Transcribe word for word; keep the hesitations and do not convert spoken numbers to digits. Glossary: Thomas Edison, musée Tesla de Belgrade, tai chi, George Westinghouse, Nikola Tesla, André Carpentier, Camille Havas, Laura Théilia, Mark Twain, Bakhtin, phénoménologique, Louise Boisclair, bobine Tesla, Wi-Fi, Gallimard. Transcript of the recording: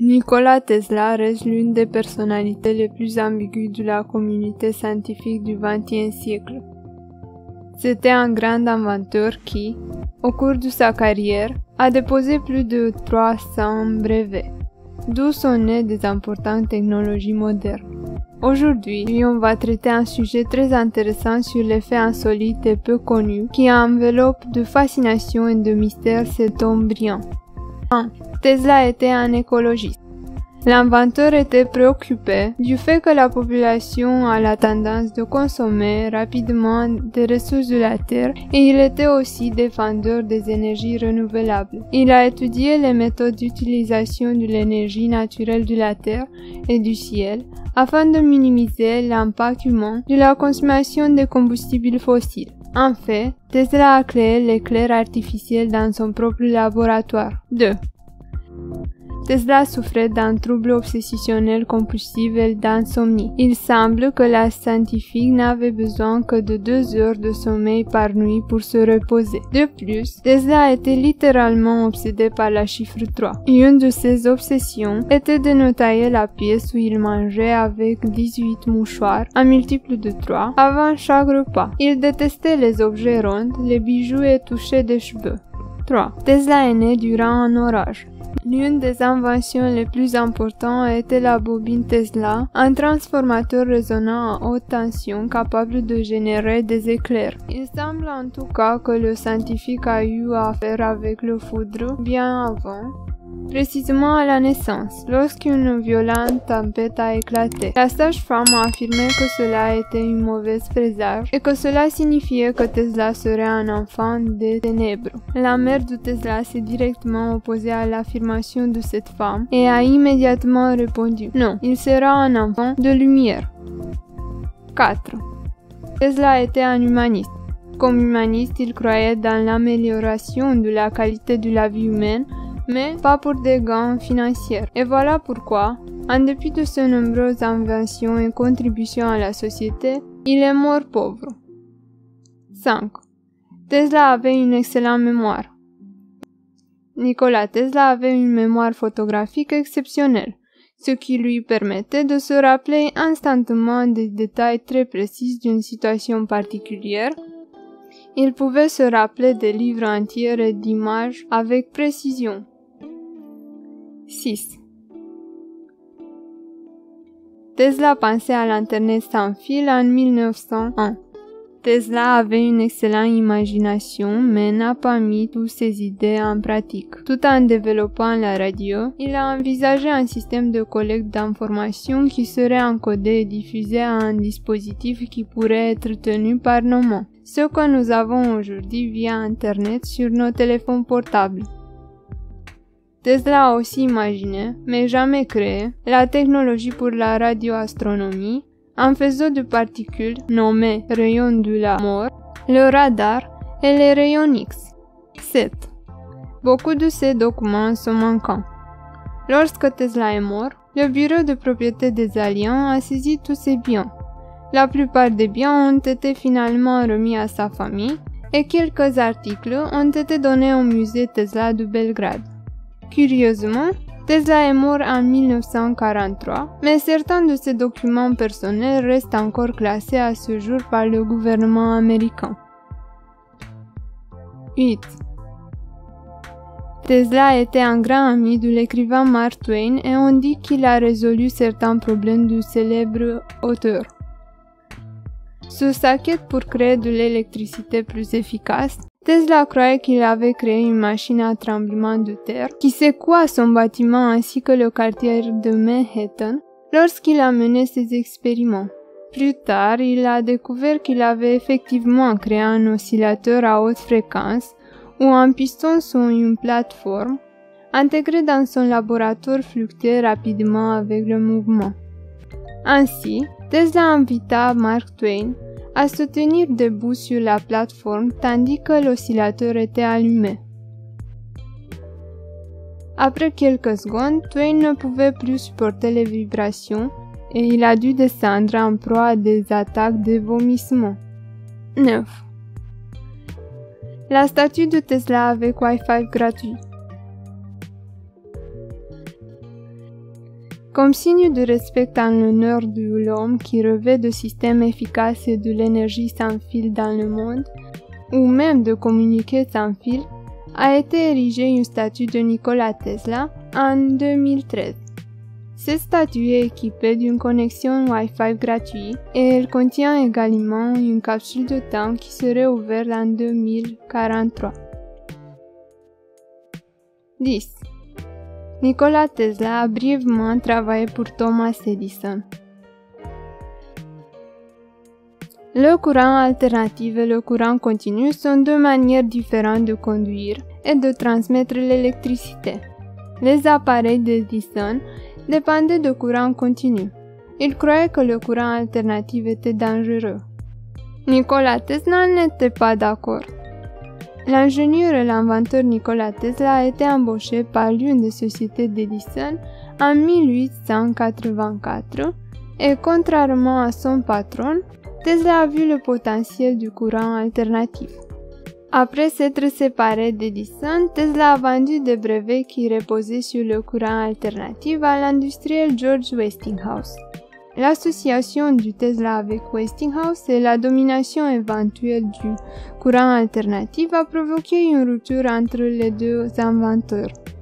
Nikola Tesla reste l'une des personnalités les plus ambiguës de la communauté scientifique du vingtième siècle. C'était un grand inventeur qui, au cours de sa carrière, a déposé plus de trois cents brevets, d'où sont nées des importantes technologies modernes. Aujourd'hui, on va traiter un sujet très intéressant sur l'effet insolite et peu connu qui enveloppe de fascination et de mystère cet homme brillant. Tesla était un écologiste. L'inventeur était préoccupé du fait que la population a la tendance de consommer rapidement des ressources de la terre et il était aussi défenseur des énergies renouvelables. Il a étudié les méthodes d'utilisation de l'énergie naturelle de la terre et du ciel afin de minimiser l'impact humain de la consommation des combustibles fossiles. En fait, Tesla a créé l'éclair artificiel dans son propre laboratoire. deux. Tesla souffrait d'un trouble obsessionnel compulsif et d'insomnie. Il semble que la scientifique n'avait besoin que de deux heures de sommeil par nuit pour se reposer. De plus, Tesla était littéralement obsédé par la chiffre trois. Et une de ses obsessions était de noter la pièce où il mangeait avec dix-huit mouchoirs, un multiple de trois, avant chaque repas. Il détestait les objets ronds, les bijoux et toucher des cheveux. trois. Tesla est né durant un orage. L'une des inventions les plus importantes était la bobine Tesla, un transformateur résonnant à haute tension capable de générer des éclairs. Il semble en tout cas que le scientifique a eu affaire avec le foudre bien avant, précisément à la naissance, lorsqu'une violente tempête a éclaté. La sage-femme a affirmé que cela était une mauvaise présage et que cela signifiait que Tesla serait un enfant des ténèbres. La mère de Tesla s'est directement opposée à l'affirmation de cette femme et a immédiatement répondu « Non, il sera un enfant de lumière. » quatre. Tesla était un humaniste. Comme humaniste, il croyait dans l'amélioration de la qualité de la vie humaine, mais pas pour des gains financiers. Et voilà pourquoi, en dépit de ses nombreuses inventions et contributions à la société, il est mort pauvre. cinq. Tesla avait une excellente mémoire. Nikola Tesla avait une mémoire photographique exceptionnelle, ce qui lui permettait de se rappeler instantanément des détails très précis d'une situation particulière. Il pouvait se rappeler des livres entiers et d'images avec précision. six. Tesla pensait à l'Internet sans fil en mille neuf cent un. Tesla avait une excellente imagination, mais n'a pas mis toutes ses idées en pratique. Tout en développant la radio, il a envisagé un système de collecte d'informations qui serait encodé et diffusé à un dispositif qui pourrait être tenu par nos mains, ce que nous avons aujourd'hui via Internet sur nos téléphones portables. Tesla a aussi imaginé, mais jamais créé, la technologie pour la radioastronomie en faisant de particules nommées rayons de la mort, le radar et les rayons X. sept. Beaucoup de ces documents sont manquants. Lorsque Tesla est mort, le bureau de propriété des Alliants a saisi tous ses biens. La plupart des biens ont été finalement remis à sa famille et quelques articles ont été donnés au musée Tesla de Belgrade. Curieusement, Tesla est mort en mille neuf cent quarante-trois, mais certains de ses documents personnels restent encore classés à ce jour par le gouvernement américain. huit. Tesla était un grand ami de l'écrivain Mark Twain et on dit qu'il a résolu certains problèmes du célèbre auteur. Sous sa quête pour créer de l'électricité plus efficace, Tesla croyait qu'il avait créé une machine à tremblement de terre qui secoua son bâtiment ainsi que le quartier de Manhattan lorsqu'il a mené ses expériments. Plus tard, il a découvert qu'il avait effectivement créé un oscillateur à haute fréquence ou un piston sur une plateforme, intégré dans son laboratoire fluctuait rapidement avec le mouvement. Ainsi, Tesla invita Mark Twain à se tenir debout sur la plateforme tandis que l'oscillateur était allumé. Après quelques secondes, Twain ne pouvait plus supporter les vibrations et il a dû descendre en proie à des attaques de vomissement. neuf. La statue de Tesla avec Wi-Fi gratuit. Comme signe de respect en l'honneur de l'homme qui revêt de systèmes efficaces de l'énergie sans fil dans le monde, ou même de communiquer sans fil, a été érigée une statue de Nikola Tesla en deux mille treize. Cette statue est équipée d'une connexion Wi-Fi gratuite et elle contient également une capsule de temps qui serait ouverte en deux mille quarante-trois. dix. Nikola Tesla a brièvement travaillé pour Thomas Edison. Le courant alternatif et le courant continu sont deux manières différentes de conduire et de transmettre l'électricité. Les appareils d'Edison dépendaient de courant continu. Il croyait que le courant alternatif était dangereux. Nikola Tesla n'était pas d'accord. L'ingénieur et l'inventeur Nikola Tesla a été embauché par l'une des sociétés d'Edison en mille huit cent quatre-vingt-quatre et contrairement à son patron, Tesla a vu le potentiel du courant alternatif. Après s'être séparé d'Edison, Tesla a vendu des brevets qui reposaient sur le courant alternatif à l'industriel George Westinghouse. L'association du Tesla avec Westinghouse et la domination éventuelle du courant alternatif a provoqué une rupture entre les deux inventeurs.